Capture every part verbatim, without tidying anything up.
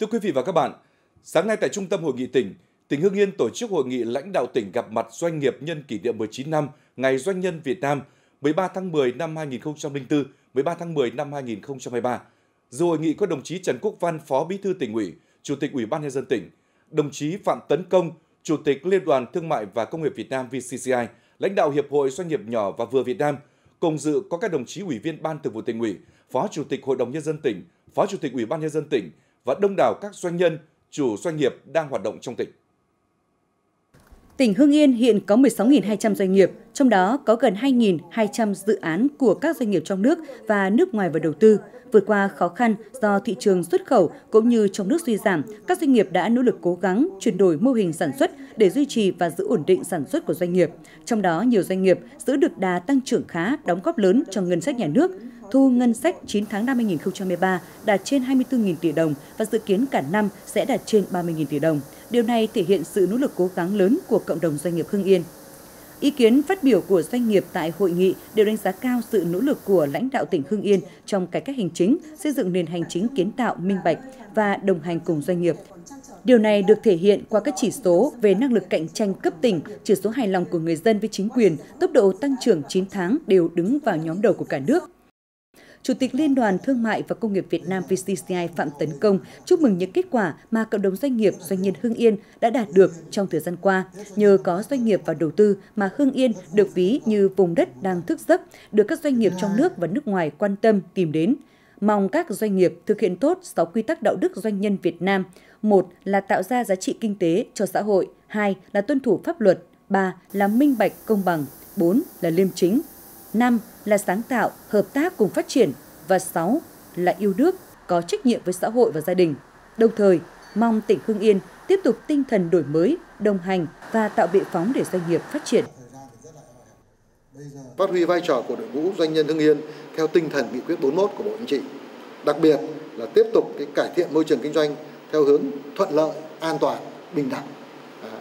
Thưa quý vị và các bạn, sáng nay tại Trung tâm Hội nghị tỉnh, tỉnh Hưng Yên tổ chức hội nghị lãnh đạo tỉnh gặp mặt doanh nghiệp nhân kỷ niệm mười chín năm Ngày Doanh nhân Việt Nam mười ba tháng mười năm hai nghìn không trăm lẻ bốn, mười ba tháng mười năm hai nghìn không trăm hai mươi ba. Dự hội nghị có đồng chí Trần Quốc Văn, Phó Bí thư Tỉnh ủy, Chủ tịch Ủy ban nhân dân tỉnh, đồng chí Phạm Tấn Công, Chủ tịch Liên đoàn Thương mại và Công nghiệp Việt Nam V C C I, lãnh đạo Hiệp hội Doanh nghiệp nhỏ và vừa Việt Nam. Cùng dự có các đồng chí Ủy viên Ban Thường vụ Tỉnh ủy, Phó Chủ tịch Hội đồng nhân dân tỉnh, Phó Chủ tịch Ủy ban nhân dân tỉnh và đông đảo các doanh nhân, chủ doanh nghiệp đang hoạt động trong tỉnh. Tỉnh Hưng Yên hiện có mười sáu nghìn hai trăm doanh nghiệp, trong đó có gần hai nghìn hai trăm dự án của các doanh nghiệp trong nước và nước ngoài vào đầu tư. Vượt qua khó khăn do thị trường xuất khẩu cũng như trong nước suy giảm, các doanh nghiệp đã nỗ lực cố gắng chuyển đổi mô hình sản xuất để duy trì và giữ ổn định sản xuất của doanh nghiệp. Trong đó, nhiều doanh nghiệp giữ được đà tăng trưởng khá, đóng góp lớn cho ngân sách nhà nước. Thu ngân sách chín tháng năm hai nghìn không trăm mười ba đạt trên hai mươi tư nghìn tỷ đồng và dự kiến cả năm sẽ đạt trên ba mươi nghìn tỷ đồng. Điều này thể hiện sự nỗ lực cố gắng lớn của cộng đồng doanh nghiệp Hưng Yên. Ý kiến phát biểu của doanh nghiệp tại hội nghị đều đánh giá cao sự nỗ lực của lãnh đạo tỉnh Hưng Yên trong cải cách hành chính, xây dựng nền hành chính kiến tạo, minh bạch và đồng hành cùng doanh nghiệp. Điều này được thể hiện qua các chỉ số về năng lực cạnh tranh cấp tỉnh, chỉ số hài lòng của người dân với chính quyền, tốc độ tăng trưởng chín tháng đều đứng vào nhóm đầu của cả nước. Chủ tịch Liên đoàn Thương mại và Công nghiệp Việt Nam V C C I Phạm Tấn Công chúc mừng những kết quả mà cộng đồng doanh nghiệp, doanh nhân Hưng Yên đã đạt được trong thời gian qua. Nhờ có doanh nghiệp và đầu tư mà Hưng Yên được ví như vùng đất đang thức giấc, được các doanh nghiệp trong nước và nước ngoài quan tâm tìm đến. Mong các doanh nghiệp thực hiện tốt sáu quy tắc đạo đức doanh nhân Việt Nam. Một là tạo ra giá trị kinh tế cho xã hội, hai là tuân thủ pháp luật, ba là minh bạch công bằng, bốn là liêm chính, năm là sáng tạo, hợp tác cùng phát triển và sáu là yêu nước, có trách nhiệm với xã hội và gia đình. Đồng thời, mong tỉnh Hưng Yên tiếp tục tinh thần đổi mới, đồng hành và tạo bệ phóng để doanh nghiệp phát triển. Phát huy vai trò của đội ngũ doanh nhân Hưng Yên theo tinh thần nghị quyết bốn mươi mốt của Bộ Chính trị, đặc biệt là tiếp tục cái cải thiện môi trường kinh doanh theo hướng thuận lợi, an toàn, bình đẳng. À,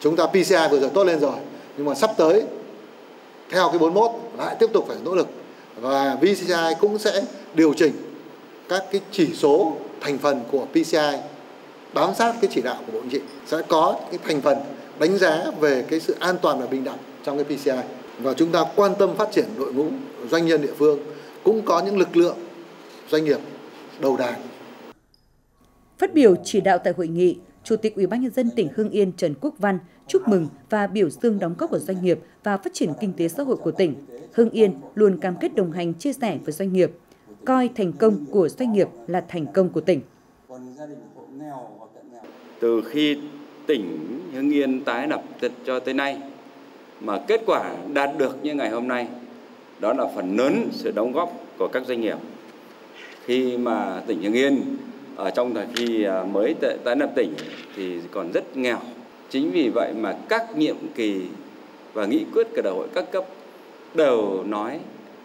chúng ta P C I vừa rồi tốt lên rồi, nhưng mà sắp tới theo cái bốn mươi mốt lại tiếp tục phải nỗ lực, và V C C I cũng sẽ điều chỉnh các cái chỉ số thành phần của P C I bám sát cái chỉ đạo của Bộ Chính trị, sẽ có cái thành phần đánh giá về cái sự an toàn và bình đẳng trong cái P C I, và chúng ta quan tâm phát triển đội ngũ doanh nhân địa phương, cũng có những lực lượng doanh nghiệp đầu đàn. Phát biểu chỉ đạo tại hội nghị, Chủ tịch Ủy ban nhân dân tỉnh Hưng Yên Trần Quốc Văn chúc mừng và biểu dương đóng góp của doanh nghiệp và phát triển kinh tế xã hội của tỉnh. Hưng Yên luôn cam kết đồng hành chia sẻ với doanh nghiệp, coi thành công của doanh nghiệp là thành công của tỉnh. Từ khi tỉnh Hưng Yên tái lập cho tới nay mà kết quả đạt được như ngày hôm nay, đó là phần lớn sự đóng góp của các doanh nghiệp. Khi mà tỉnh Hưng Yên ở trong thời kỳ mới tái lập tỉnh thì còn rất nghèo. Chính vì vậy mà các nhiệm kỳ và nghị quyết của đại hội các cấp đều nói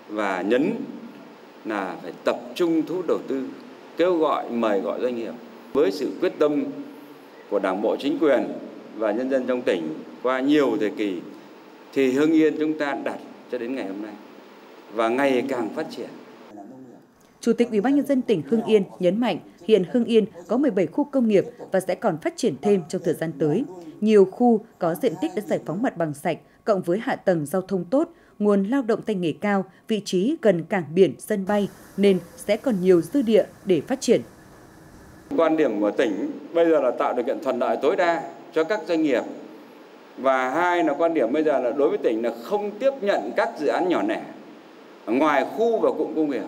và nhấn là phải tập trung thu hút đầu tư, kêu gọi, mời gọi doanh nghiệp. Với sự quyết tâm của Đảng bộ, chính quyền và nhân dân trong tỉnh qua nhiều thời kỳ thì Hưng Yên chúng ta đạt cho đến ngày hôm nay và ngày càng phát triển. Chủ tịch Ủy ban nhân dân tỉnh Hưng Yên nhấn mạnh hiện Hưng Yên có mười bảy khu công nghiệp và sẽ còn phát triển thêm trong thời gian tới. Nhiều khu có diện tích đã giải phóng mặt bằng sạch, cộng với hạ tầng giao thông tốt, nguồn lao động tay nghề cao, vị trí gần cảng biển, sân bay nên sẽ còn nhiều dư địa để phát triển. Quan điểm của tỉnh bây giờ là tạo điều kiện thuận lợi tối đa cho các doanh nghiệp. Và hai là quan điểm bây giờ là đối với tỉnh là không tiếp nhận các dự án nhỏ lẻ ngoài khu và cụm công nghiệp,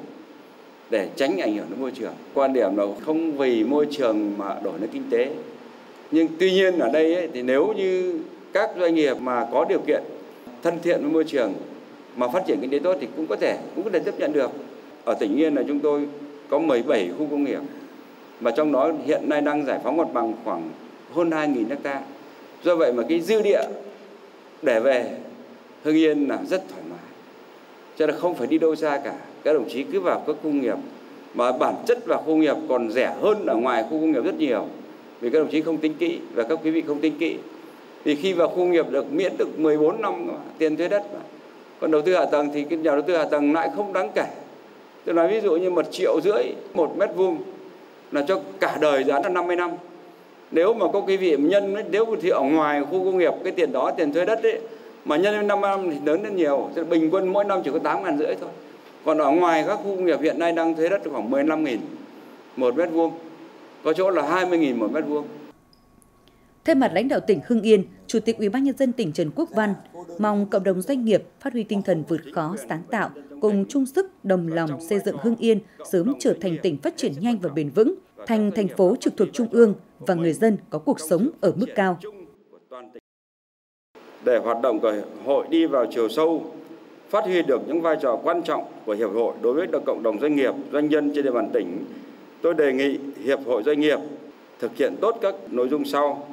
để tránh ảnh hưởng đến môi trường. Quan điểm là không vì môi trường mà đổi đến kinh tế. Nhưng tuy nhiên ở đây ấy, thì nếu như các doanh nghiệp mà có điều kiện thân thiện với môi trường mà phát triển kinh tế tốt thì cũng có thể cũng có thể chấp nhận được. Ở tỉnh Yên là chúng tôi có mười bảy khu công nghiệp và trong đó hiện nay đang giải phóng mặt bằng khoảng hơn hai nghìn ha. Do vậy mà cái dư địa để về Hưng Yên là rất thoải mái. Cho nên không phải đi đâu xa cả. Các đồng chí cứ vào các khu công nghiệp mà bản chất và khu công nghiệp còn rẻ hơn ở ngoài khu công nghiệp rất nhiều, vì các đồng chí không tính kỹ và các quý vị không tính kỹ, thì khi vào khu công nghiệp được miễn được mười bốn năm tiền thuế đất, còn đầu tư hạ tầng thì cái nhà đầu tư hạ tầng lại không đáng kể. Tôi nói ví dụ như một triệu rưỡi một mét vuông là cho cả đời dự án là năm mươi năm. Nếu mà có quý vị nhân, nếu thì ở ngoài khu công nghiệp cái tiền đó, tiền thuê đất ấy, mà nhân năm mươi năm thì lớn đến nhiều, bình quân mỗi năm chỉ có tám nghìn rưỡi thôi. Còn ở ngoài các khu công nghiệp hiện nay đang thuê đất khoảng mười lăm nghìn một mét vuông, có chỗ là hai mươi nghìn một mét vuông. Thay mặt lãnh đạo tỉnh Hưng Yên, Chủ tịch Ủy ban nhân dân tỉnh Trần Quốc Văn mong cộng đồng doanh nghiệp phát huy tinh thần vượt khó, sáng tạo, cùng chung sức đồng lòng xây dựng Hưng Yên sớm trở thành tỉnh phát triển nhanh và bền vững, thành thành phố trực thuộc trung ương và người dân có cuộc sống ở mức cao. Để hoạt động của hội đi vào chiều sâu, phát huy được những vai trò quan trọng của hiệp hội đối với cộng đồng doanh nghiệp, doanh nhân trên địa bàn tỉnh, tôi đề nghị hiệp hội doanh nghiệp thực hiện tốt các nội dung sau.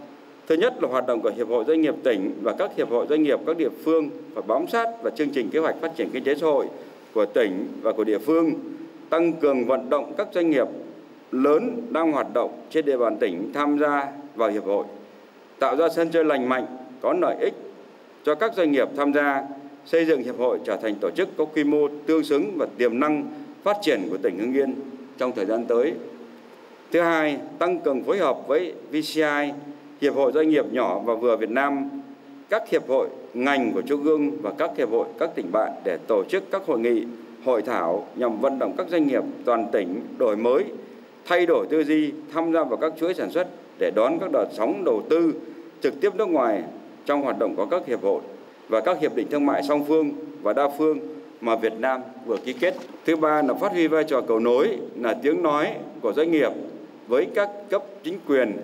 Thứ nhất là hoạt động của hiệp hội doanh nghiệp tỉnh và các hiệp hội doanh nghiệp các địa phương phải bám sát vào chương trình kế hoạch phát triển kinh tế xã hội của tỉnh và của địa phương, tăng cường vận động các doanh nghiệp lớn đang hoạt động trên địa bàn tỉnh tham gia vào hiệp hội, tạo ra sân chơi lành mạnh, có lợi ích cho các doanh nghiệp tham gia, xây dựng hiệp hội trở thành tổ chức có quy mô tương xứng và tiềm năng phát triển của tỉnh Hưng Yên trong thời gian tới. Thứ hai, tăng cường phối hợp với vê xê xê i, Hiệp hội Doanh nghiệp nhỏ và vừa Việt Nam, các hiệp hội ngành của Trung ương và các hiệp hội các tỉnh bạn để tổ chức các hội nghị, hội thảo nhằm vận động các doanh nghiệp toàn tỉnh đổi mới, thay đổi tư duy, tham gia vào các chuỗi sản xuất để đón các đợt sóng đầu tư trực tiếp nước ngoài trong hoạt động của các hiệp hội và các hiệp định thương mại song phương và đa phương mà Việt Nam vừa ký kết. Thứ ba là phát huy vai trò cầu nối, là tiếng nói của doanh nghiệp với các cấp chính quyền.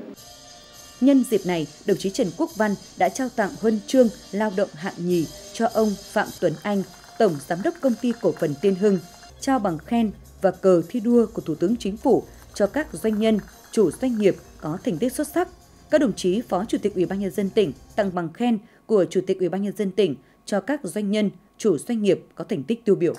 Nhân dịp này, đồng chí Trần Quốc Văn đã trao tặng huân chương lao động hạng nhì cho ông Phạm Tuấn Anh, Tổng Giám đốc Công ty Cổ phần Tiên Hưng, trao bằng khen và cờ thi đua của Thủ tướng Chính phủ cho các doanh nhân, chủ doanh nghiệp có thành tích xuất sắc. Các đồng chí Phó Chủ tịch Ủy ban nhân dân tỉnh tặng bằng khen của Chủ tịch Ủy ban nhân dân tỉnh cho các doanh nhân, chủ doanh nghiệp có thành tích tiêu biểu.